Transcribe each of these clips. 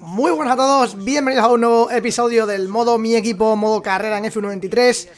Muy buenas a todos, bienvenidos a un nuevo episodio del modo mi equipo, modo carrera en F1 23.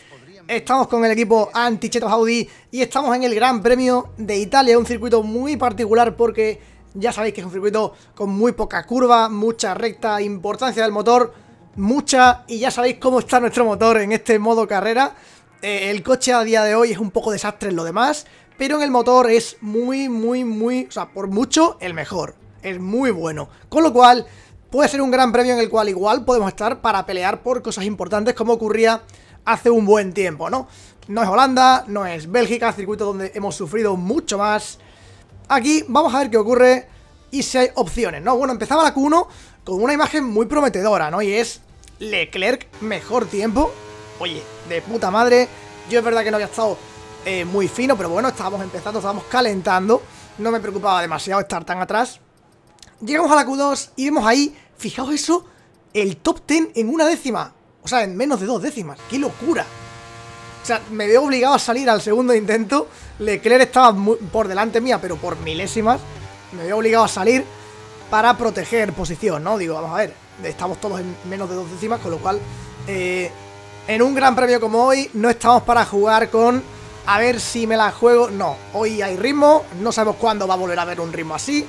Estamos con el equipo Antichetos Audi y estamos en el Gran Premio de Italia, un circuito muy particular porque ya sabéis que es un circuito con muy poca curva, mucha recta, importancia del motor, mucha, y ya sabéis cómo está nuestro motor en este modo carrera. El coche a día de hoy es un poco desastre en lo demás, pero en el motor es muy, o sea, por mucho el mejor. Es muy bueno, con lo cual puede ser un gran premio en el cual igual podemos estar para pelear por cosas importantes, como ocurría hace un buen tiempo, ¿no? No es Holanda, no es Bélgica, circuito donde hemos sufrido mucho más. Aquí vamos a ver qué ocurre y si hay opciones, ¿no? Bueno, empezaba la Q1 con una imagen muy prometedora, ¿no? Y es Leclerc, mejor tiempo. Oye, de puta madre. Yo es verdad que no había estado muy fino, pero bueno, estábamos empezando, estábamos calentando. No me preocupaba demasiado estar tan atrás. Llegamos a la Q2 y vemos ahí, fijaos eso, el top 10 en una décima. O sea, en menos de dos décimas. ¡Qué locura! O sea, me veo obligado a salir al segundo intento. Leclerc estaba por delante mía, pero por milésimas. Me veo obligado a salir para proteger posición, ¿no? Digo, vamos a ver, estamos todos en menos de dos décimas, con lo cual en un gran premio como hoy no estamos para jugar con a ver si me la juego. No, hoy hay ritmo, no sabemos cuándo va a volver a haber un ritmo así.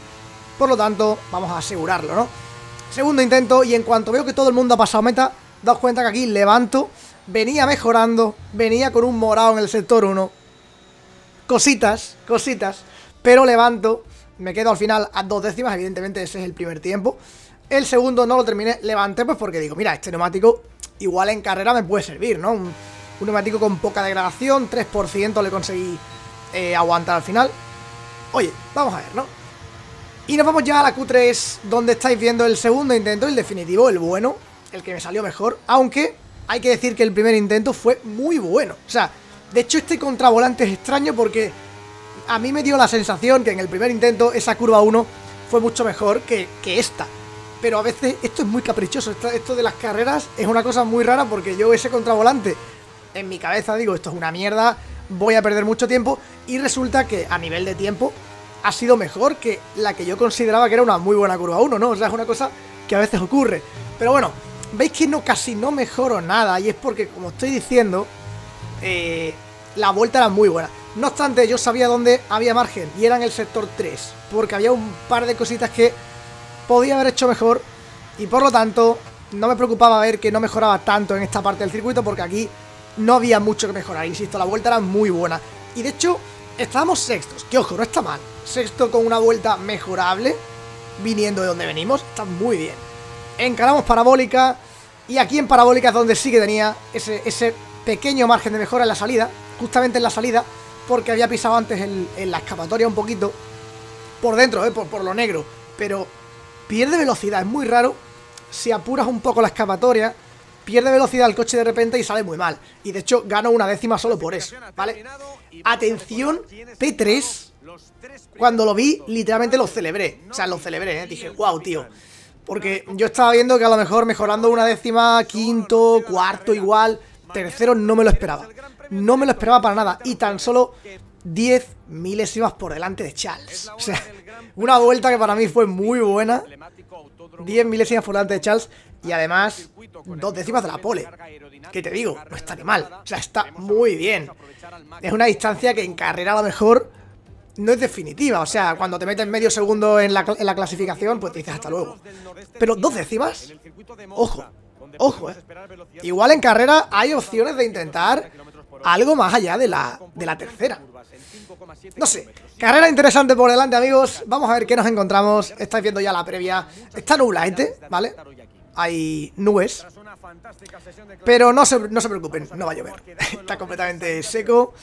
Por lo tanto, vamos a asegurarlo, ¿no? Segundo intento, y en cuanto veo que todo el mundo ha pasado meta, daos cuenta que aquí levanto. Venía mejorando, venía con un morado en el sector 1. Cositas, pero levanto. Me quedo al final a dos décimas, evidentemente ese es el primer tiempo. El segundo no lo terminé, levanté pues porque digo, mira, este neumático igual en carrera me puede servir, ¿no? Un neumático con poca degradación, 3% le conseguí aguantar al final. Oye, vamos a ver, ¿no? Y nos vamos ya a la Q3, donde estáis viendo el segundo intento, el definitivo, el bueno, el que me salió mejor. Aunque hay que decir que el primer intento fue muy bueno. O sea, de hecho este contravolante es extraño porque a mí me dio la sensación que en el primer intento esa curva 1 fue mucho mejor que esta. Pero a veces esto es muy caprichoso, esto de las carreras es una cosa muy rara porque yo ese contravolante en mi cabeza digo, esto es una mierda, voy a perder mucho tiempo, y resulta que a nivel de tiempo ha sido mejor que la que yo consideraba que era una muy buena curva 1, ¿no? O sea, es una cosa que a veces ocurre. Pero bueno, veis que no, casi no mejoro nada, y es porque, como estoy diciendo, la vuelta era muy buena. No obstante, yo sabía dónde había margen, y era en el sector 3, porque había un par de cositas que podía haber hecho mejor, y por lo tanto no me preocupaba ver que no mejoraba tanto en esta parte del circuito, porque aquí no había mucho que mejorar. Insisto, la vuelta era muy buena, y de hecho estábamos sextos, que ojo, no está mal. Sexto con una vuelta mejorable, viniendo de donde venimos, está muy bien. Encaramos parabólica, y aquí en parabólica es donde sí que tenía ese pequeño margen de mejora en la salida, justamente en la salida, porque había pisado antes en la escapatoria un poquito, por dentro, por lo negro, pero pierde velocidad, es muy raro, si apuras un poco la escapatoria, pierde velocidad el coche de repente y sale muy mal, y de hecho gano una décima solo por eso, ¿vale? Atención, P3. Cuando lo vi, literalmente lo celebré. O sea, lo celebré, ¿eh? Dije, wow, tío. Porque yo estaba viendo que a lo mejor mejorando una décima, quinto, cuarto igual, tercero, no me lo esperaba. No me lo esperaba para nada. Y tan solo 10 milésimas por delante de Charles. O sea, una vuelta que para mí fue muy buena. 10 milésimas por delante de Charles. Y además, dos décimas de la pole. Que te digo, no está ni mal. O sea, está muy bien. Es una distancia que en carrera a lo mejor no es definitiva, o sea, cuando te metes medio segundo en la clasificación, pues te dices hasta luego. Pero dos décimas, ojo, igual en carrera hay opciones de intentar algo más allá de la tercera. No sé, carrera interesante por delante, amigos. Vamos a ver qué nos encontramos. Estáis viendo ya la previa. Está nubla, gente, ¿vale? Hay nubes, pero no se preocupen, no va a llover. Está completamente seco.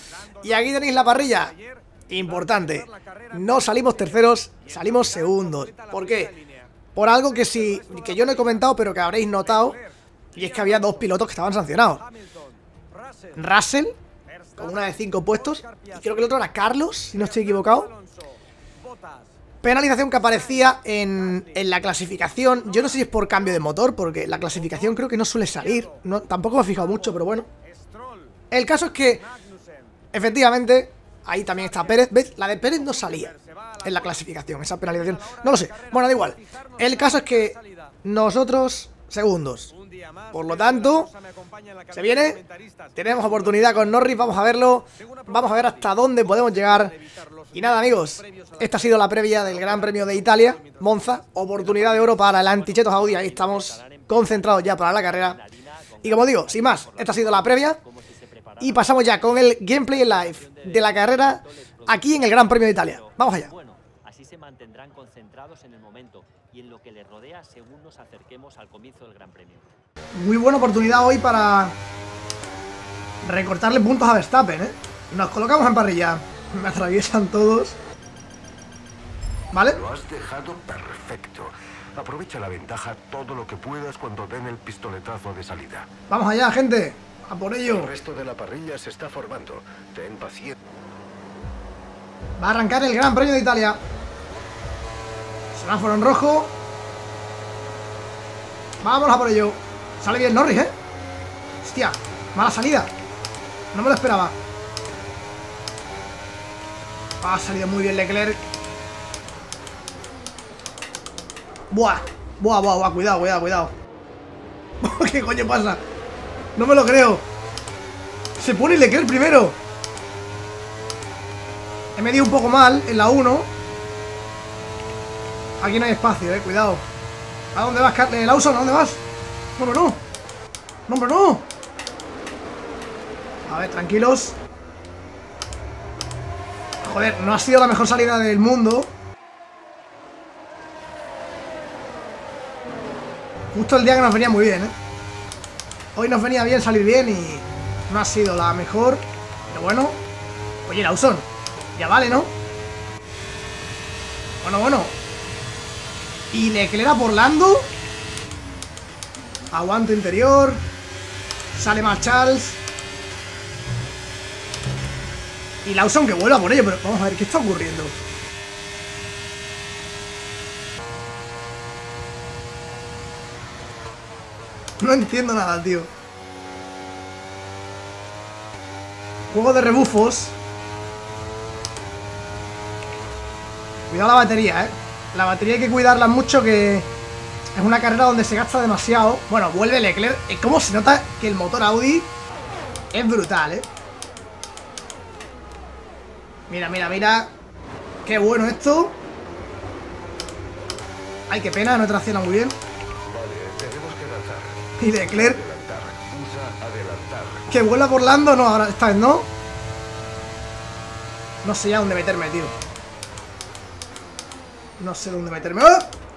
Y aquí tenéis la parrilla. Importante, no salimos terceros, salimos segundos. ¿Por qué? Por algo que yo no he comentado, pero que habréis notado, y es que había dos pilotos que estaban sancionados. Russell, con una de 5 puestos, y creo que el otro era Carlos, si no estoy equivocado. Penalización que aparecía en la clasificación. Yo no sé si es por cambio de motor, porque la clasificación creo que no suele salir, no, tampoco me he fijado mucho, pero bueno. El caso es que, efectivamente, ahí también está Pérez, ¿ves? La de Pérez no salía en la clasificación, esa penalización, no lo sé, bueno, da igual. El caso es que nosotros segundos. Por lo tanto, se viene, tenemos oportunidad con Norris, vamos a verlo, vamos a ver hasta dónde podemos llegar. Y nada, amigos, esta ha sido la previa del Gran Premio de Italia, Monza, oportunidad de oro para el Antichetos Audi. Ahí estamos concentrados ya para la carrera. Y como digo, sin más, esta ha sido la previa y pasamos ya con el gameplay live de la carrera aquí en el Gran Premio de Italia. Vamos allá. Así se mantendrán concentrados en el momento y en lo que les rodea según nos acerquemos al comienzo del Gran Premio. Muy buena oportunidad hoy para recortarle puntos a Verstappen, ¿eh? Nos colocamos en parrilla. Me atraviesan todos. ¿Vale? Lo has dejado perfecto. Aprovecha la ventaja todo lo que puedas cuando den el pistoletazo de salida. Vamos allá, gente. A por ello. El resto de la parrilla se está formando. Ten paciencia. Va a arrancar el Gran Premio de Italia. Semáforo en rojo. Vámonos a por ello. Sale bien Norris, ¿eh? Hostia, mala salida. No me lo esperaba. Ha salido muy bien Leclerc. Buah, buah, buah, buah. Cuidado, cuidado, cuidado. ¿Qué coño pasa? No me lo creo. Se pone Leclerc primero. He medido un poco mal en la 1. Aquí no hay espacio, cuidado. ¿A dónde vas, Lawson? ¿A dónde vas? No, hombre, no. No, hombre, no. A ver, tranquilos. Joder, no ha sido la mejor salida del mundo. Justo el día que nos venía muy bien, Hoy nos venía bien salir bien y no ha sido la mejor. Pero bueno. Oye, Lawson, ya vale, ¿no? Bueno. Y Leclerc por Lando. Aguanto interior. Sale más Charles. Y Lawson que vuelva por ello. Pero vamos a ver qué está ocurriendo. No entiendo nada, tío. Juego de rebufos. Cuidado la batería, La batería hay que cuidarla mucho, que es una carrera donde se gasta demasiado. Bueno, vuelve Leclerc. ¿Cómo se nota que el motor Audi es brutal, Mira, mira, mira. Qué bueno esto. Ay, qué pena, no tracciona muy bien. Y Leclerc. Que vuela por Lando. No, ahora esta vez no. No sé ya dónde meterme, tío. No sé dónde meterme. ¡Oh!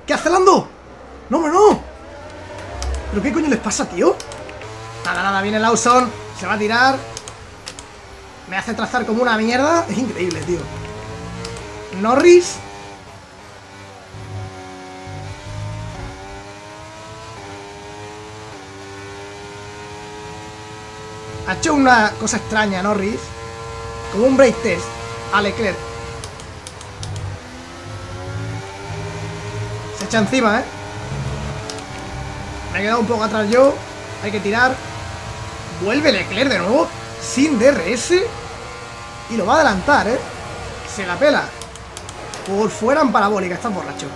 ¿Qué hace Lando? ¡No, hombre, no! ¿Pero qué coño les pasa, tío? Nada, nada, viene Lawson. Se va a tirar. Me hace trazar como una mierda. Es increíble, tío. Norris. Ha hecho una cosa extraña, Norris. Como un brake test a Leclerc. Encima, Me he quedado un poco atrás yo. Hay que tirar. Vuelve Leclerc de nuevo. Sin DRS. Y lo va a adelantar, Se la pela. Por fuera en parabólica. Está borracho.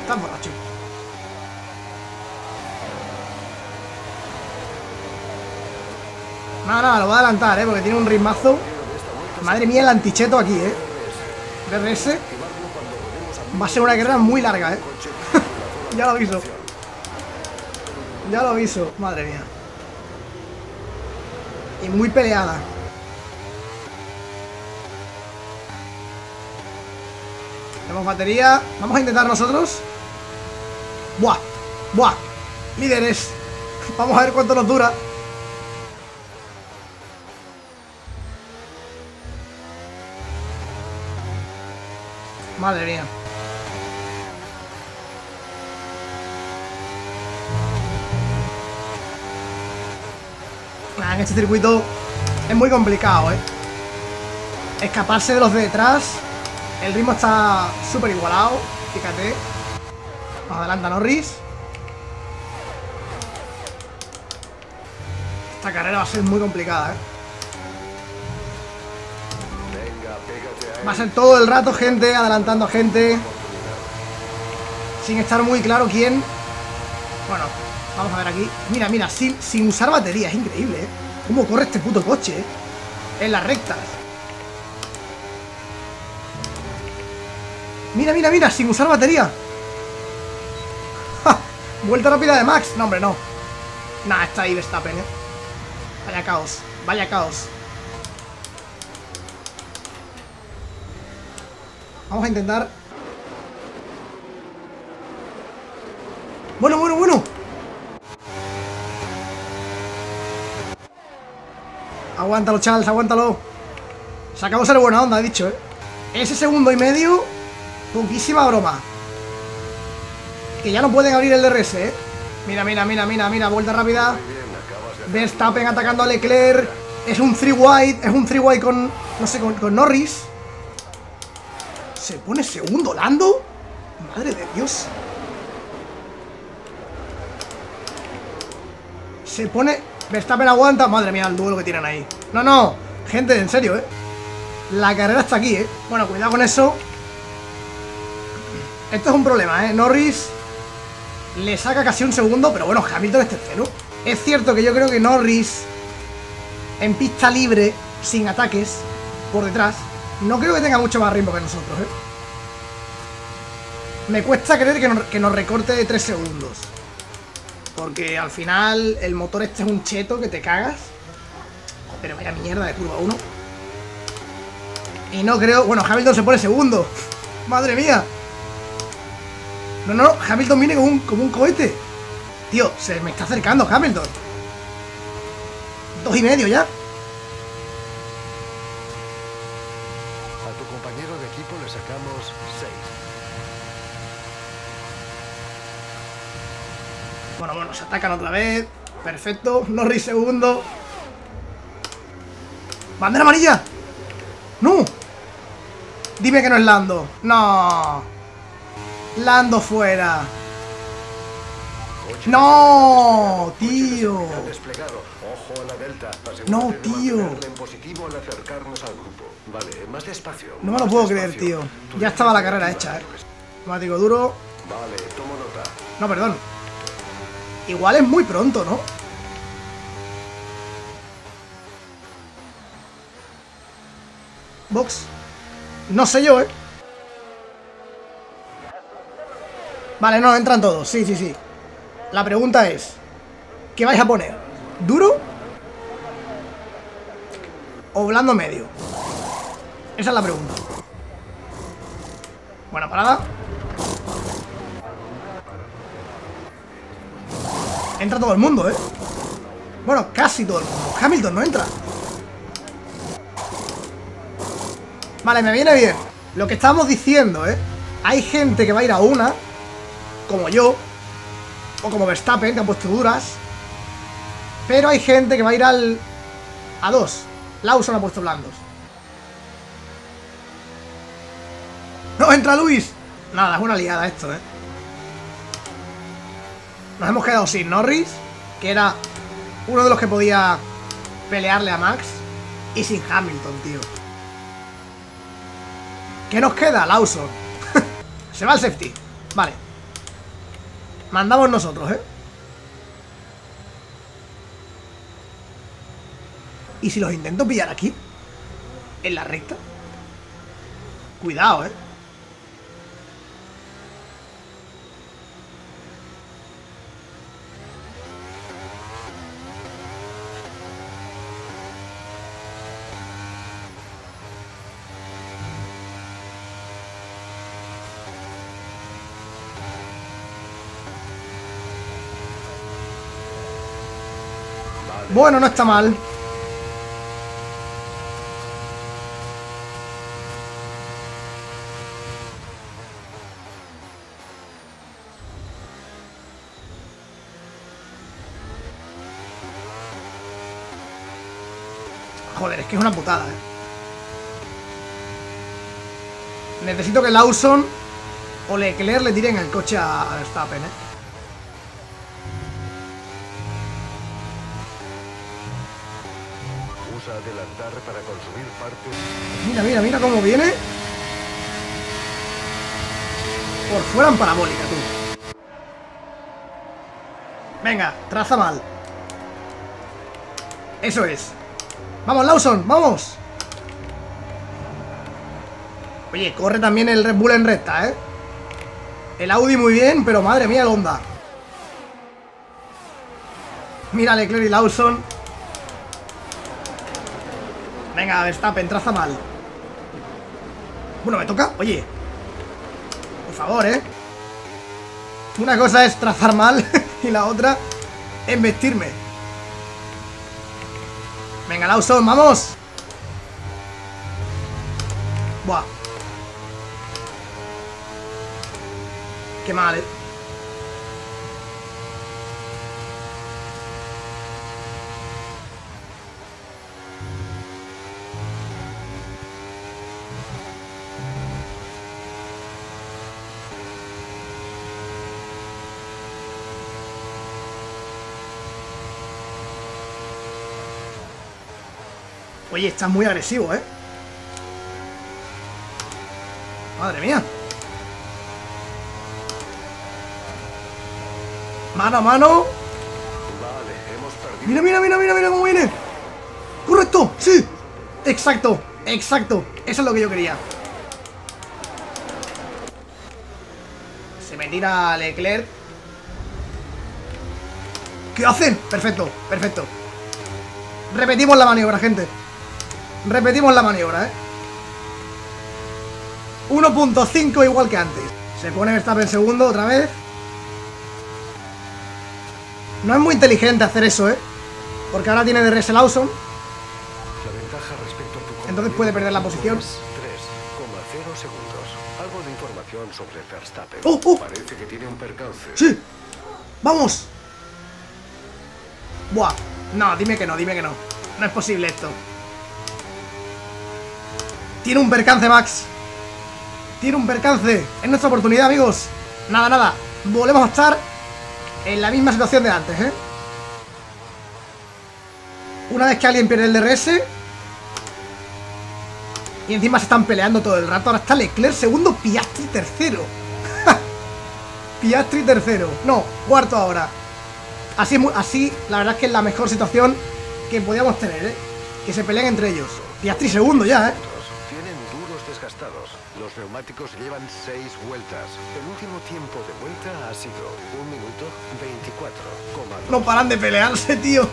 Está borracho. Nada, lo va a adelantar, Porque tiene un ritmazo. Madre mía, el anticheto aquí, DRS. Va a ser una carrera muy larga, Ya lo aviso. Ya lo aviso. Madre mía. Y muy peleada. Tenemos batería. Vamos a intentar nosotros. Buah. Buah. Líderes. Vamos a ver cuánto nos dura. Madre mía. En este circuito es muy complicado, Escaparse de los de detrás. El ritmo está súper igualado. Fíjate. Nos adelanta Norris. Esta carrera va a ser muy complicada, Va a ser todo el rato gente adelantando a gente. Sin estar muy claro quién Bueno, vamos a ver aquí. Mira, mira, sin usar batería. Es increíble, ¿eh? Cómo corre este puto coche, ¿eh? En las rectas. Mira, mira, mira, sin usar batería. ¡Ja! Vuelta rápida de Max. No, hombre, no. Nah, está ahí Verstappen, ¿eh? Vaya caos, vaya caos. Vamos a intentar. Bueno. Aguántalo, Charles, aguántalo. Se acabó ser buena onda, he dicho, ¿eh? Ese segundo y medio, poquísima broma. Que ya no pueden abrir el DRS, ¿eh? Mira, vuelta rápida. Verstappen atacando a Leclerc. Es un 3-wide, con, no sé, con Norris. ¿Se pone segundo Lando? Madre de Dios. Se pone... Verstappen aguanta. Madre mía, el duelo que tienen ahí. No, no. Gente, en serio, ¿eh? La carrera está aquí, ¿eh? Bueno, cuidado con eso. Esto es un problema, ¿eh? Norris le saca casi un segundo, pero bueno, Hamilton es tercero. Es cierto que yo creo que Norris en pista libre, sin ataques, por detrás... No creo que tenga mucho más ritmo que nosotros, ¿eh? Me cuesta creer que nos recorte de 3 segundos. Porque al final el motor este es un cheto que te cagas. Pero vaya mierda de curva 1. Y no creo... Bueno, Hamilton se pone segundo. ¡Madre mía! No, no, Hamilton viene como un cohete. Tío, se me está acercando Hamilton. 2,5 ya. Sacamos 6. Bueno, se atacan otra vez. Perfecto, Norris segundo. ¡Bandera amarilla! ¡No! Dime que no es Lando. ¡No! Lando fuera. ¡No! ¡Tío! ¡No, tío! No me lo puedo creer, tío. Ya estaba la carrera hecha, ¿eh? Neumático duro. No, perdón. Igual es muy pronto, ¿no? Box. No sé yo, ¿eh? Vale, no, entran todos. Sí. La pregunta es... ¿Qué vais a poner? ¿Duro? ¿O blando medio? Esa es la pregunta. Buena parada. Entra todo el mundo, ¿eh? Bueno, casi todo el mundo. Hamilton no entra. Vale, me viene bien. Lo que estábamos diciendo, ¿eh? Hay gente que va a ir a una, como yo, o como Verstappen, que han puesto duras. Pero hay gente que va a ir a dos. Lawson ha puesto blandos. ¡No entra Luis! Nada, es una liada esto, ¿eh? Nos hemos quedado sin Norris, que era uno de los que podía pelearle a Max. Y sin Hamilton, tío. ¿Qué nos queda? Lawson. Se va el safety. Vale. Mandamos nosotros, ¿eh? ¿Y si los intento pillar aquí? ¿En la recta? Cuidado, ¿eh? Bueno, no está mal. Joder, es que es una putada, ¿eh? Necesito que Lawson o Leclerc le tiren el coche a Verstappen, ¿eh? Adelantar para consumir partes. Mira cómo viene. Por fuera en parabólica, tú. Venga, traza mal. Eso es. Vamos, Lawson, vamos. Oye, corre también el Red Bull en recta, ¿eh? El Audi muy bien, pero madre mía el Honda. Mira Leclerc y Lawson. Venga, Verstappen, traza mal. Bueno, me toca, oye. Por favor, ¿eh? Una cosa es trazar mal y la otra es vestirme. Venga, Lawson, vamos. Buah. Qué mal, ¿eh? Oye, está muy agresivo, ¿eh? Madre mía. Mano a mano. Mira, mira, mira, mira, mira cómo viene. Correcto, sí. Exacto, exacto. Eso es lo que yo quería. Se me tira Leclerc. ¿Qué hacen? Perfecto, perfecto. Repetimos la maniobra, gente. Repetimos la maniobra, ¿eh? 1.5 igual que antes. Se pone Verstappen segundo otra vez. No es muy inteligente hacer eso, ¿eh? Porque ahora tiene DRS Lawson. Entonces puede perder la posición. 3,0 segundos. Algo de información sobre Verstappen. ¡Oh! Parece que tiene un percance. ¡Sí! ¡Vamos! ¡Buah! No, dime que no, dime que no. No es posible esto. Tiene un percance, Max. Tiene un percance. Es nuestra oportunidad, amigos. Nada, nada. Volvemos a estar en la misma situación de antes, ¿eh? Una vez que alguien pierde el DRS. Y encima se están peleando todo el rato. Ahora está Leclerc segundo, Piastri tercero. Piastri tercero. No, cuarto ahora. Así, la verdad es que es la mejor situación que podíamos tener, ¿eh? Que se peleen entre ellos. Piastri segundo ya, ¿eh? Tienen duros desgastados. Los neumáticos llevan 6 vueltas. El último tiempo de vuelta ha sido 1 minuto 24,2. No paran de pelearse, tío.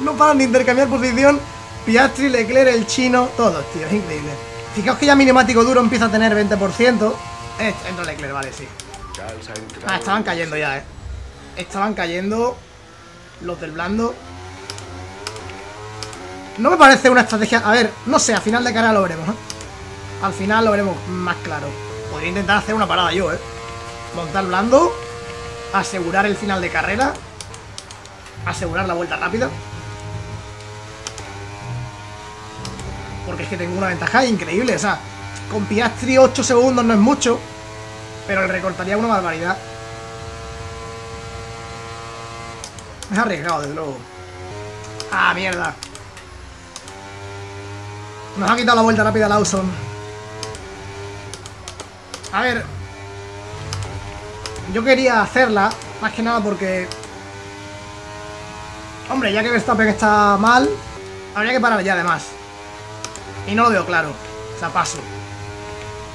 No paran de intercambiar posición. Piastri, Leclerc, el chino, todos, tío. Es increíble. Fijaos que ya mi neumático duro empieza a tener 20%. Entra Leclerc, vale, sí. Ah, estaban cayendo ya, ¿eh? Estaban cayendo los del blando. No me parece una estrategia. A ver, no sé, al final de carrera lo veremos, ¿eh? Al final lo veremos más claro. Podría intentar hacer una parada yo, ¿eh? Montar blando, asegurar el final de carrera, asegurar la vuelta rápida, porque es que tengo una ventaja increíble. O sea, con Piastri 8 segundos no es mucho, pero le recortaría una barbaridad. Es arriesgado, desde luego. ¡Ah, mierda! Nos ha quitado la vuelta rápida Lawson. A ver, yo quería hacerla, más que nada porque, hombre, ya que Verstappen está mal, habría que parar ya además. Y no lo veo claro. O sea, paso.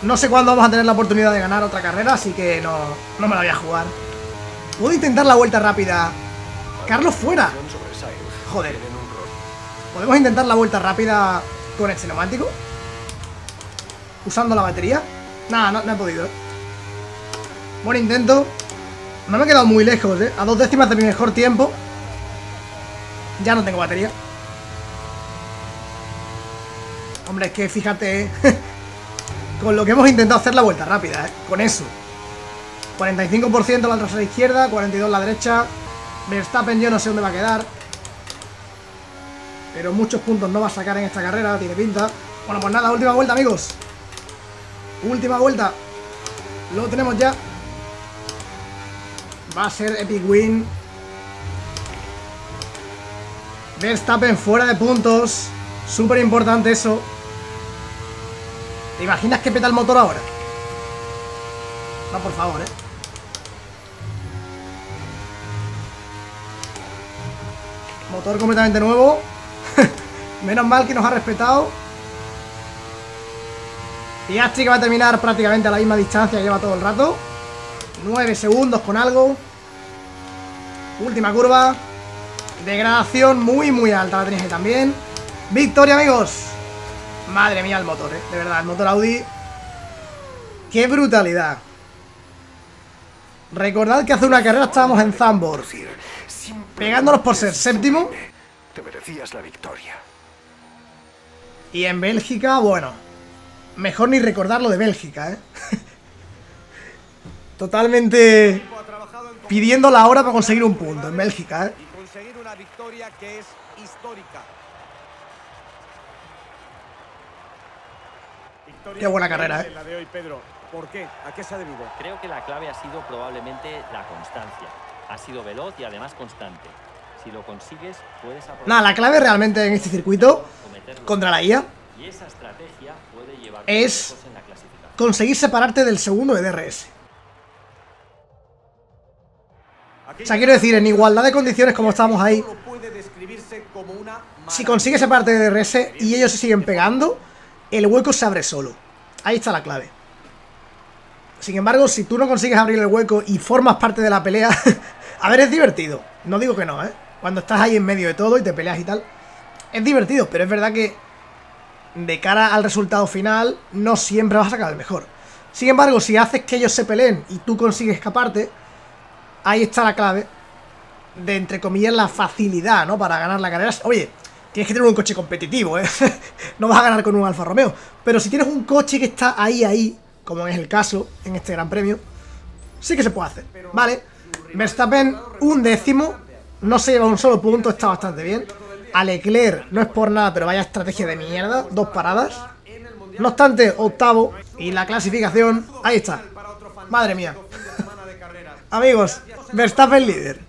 No sé cuándo vamos a tener la oportunidad de ganar otra carrera, así que no me la voy a jugar. Puedo intentar la vuelta rápida. Carlos fuera. Joder. ¿Podemos intentar la vuelta rápida con este neumático? ¿Usando la batería? Nada, no he podido, ¿eh? Buen intento. No me he quedado muy lejos, ¿eh? A 2 décimas de mi mejor tiempo. Ya no tengo batería. Hombre, es que fíjate, ¿eh? Con lo que hemos intentado hacer la vuelta rápida, ¿eh? Con eso. 45% la trasera izquierda, 42% la derecha. Verstappen yo no sé dónde va a quedar, pero muchos puntos no va a sacar en esta carrera, tiene pinta. Bueno, pues nada, última vuelta, amigos. Última vuelta. Lo tenemos ya. Va a ser epic win. Verstappen fuera de puntos. Súper importante eso. ¿Te imaginas que peta el motor ahora? No, por favor, ¿eh? Motor completamente nuevo. Menos mal que nos ha respetado. Piastri, que va a terminar prácticamente a la misma distancia que lleva todo el rato. 9 segundos con algo. Última curva. Degradación muy muy alta la tenéis también. Victoria, amigos. Madre mía el motor, de verdad, el motor Audi. ¡Qué brutalidad! Recordad que hace una carrera estábamos en Zandvoort, pegándonos por ser séptimo. Te merecías la victoria. Y en Bélgica, bueno, mejor ni recordar lo de Bélgica, ¿eh? Totalmente pidiendo la hora para conseguir un punto en Bélgica, ¿eh? Y conseguir una victoria que es histórica. Qué buena carrera, ¿eh? La de hoy, Pedro. ¿Por qué? ¿A qué se ha debido? Creo que la clave ha sido probablemente la constancia. Ha sido veloz y además constante. Si lo consigues, puedes aprovechar. Nada, la clave realmente en este circuito contra la IA y esa estrategia puede llevar es en la clasificación. Conseguir separarte del segundo de DRS. O sea, quiero decir, en igualdad de condiciones como estamos ahí, si consigues separarte de DRS y ellos se siguen pegando, el hueco se abre solo. Ahí está la clave. Sin embargo, si tú no consigues abrir el hueco y formas parte de la pelea, a ver, es divertido. No digo que no, ¿eh? Cuando estás ahí en medio de todo y te peleas y tal, es divertido, pero es verdad que de cara al resultado final no siempre vas a sacar el mejor. Sin embargo, si haces que ellos se peleen y tú consigues escaparte, ahí está la clave de, entre comillas, la facilidad, ¿no? Para ganar la carrera. Oye, tienes que tener un coche competitivo, ¿eh? No vas a ganar con un Alfa Romeo. Pero si tienes un coche que está ahí, como es el caso en este Gran Premio, sí que se puede hacer. Vale, Verstappen 1 décimo, no se lleva un solo punto, está bastante bien. A Leclerc no es por nada, pero vaya estrategia de mierda, 2 paradas. No obstante, 8º. Y la clasificación, ahí está. Madre mía. Amigos, Verstappen líder,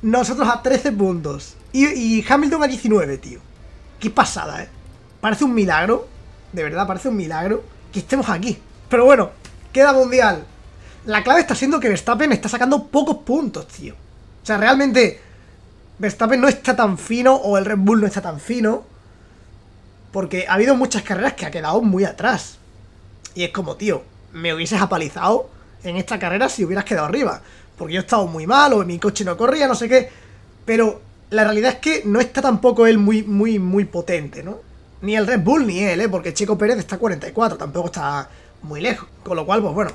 nosotros a 13 puntos y Hamilton a 19, tío. Qué pasada, ¿eh? Parece un milagro, de verdad, parece un milagro que estemos aquí. Pero bueno, queda mundial. La clave está siendo que Verstappen está sacando pocos puntos, tío. O sea, realmente Verstappen no está tan fino, o el Red Bull no está tan fino, porque ha habido muchas carreras que ha quedado muy atrás. Y es como, tío, me hubieses apalizado en esta carrera si hubieras quedado arriba, porque yo he estado muy mal, o mi coche no corría, no sé qué. Pero la realidad es que no está tampoco él muy potente, ¿no? Ni el Red Bull ni él, ¿eh? Porque Checo Pérez está a 44, tampoco está muy lejos, con lo cual, pues bueno.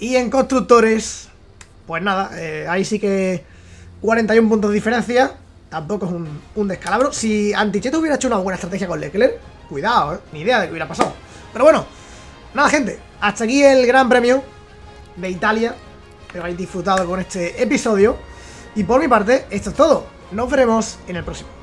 Y en constructores, pues nada, ahí sí que 41 puntos de diferencia. Tampoco es un descalabro. Si Antichetos hubiera hecho una buena estrategia con Leclerc, cuidado, ni idea de qué hubiera pasado. Pero bueno, nada, gente, hasta aquí el Gran Premio de Italia. Que habéis disfrutado con este episodio. Y por mi parte, esto es todo. Nos veremos en el próximo.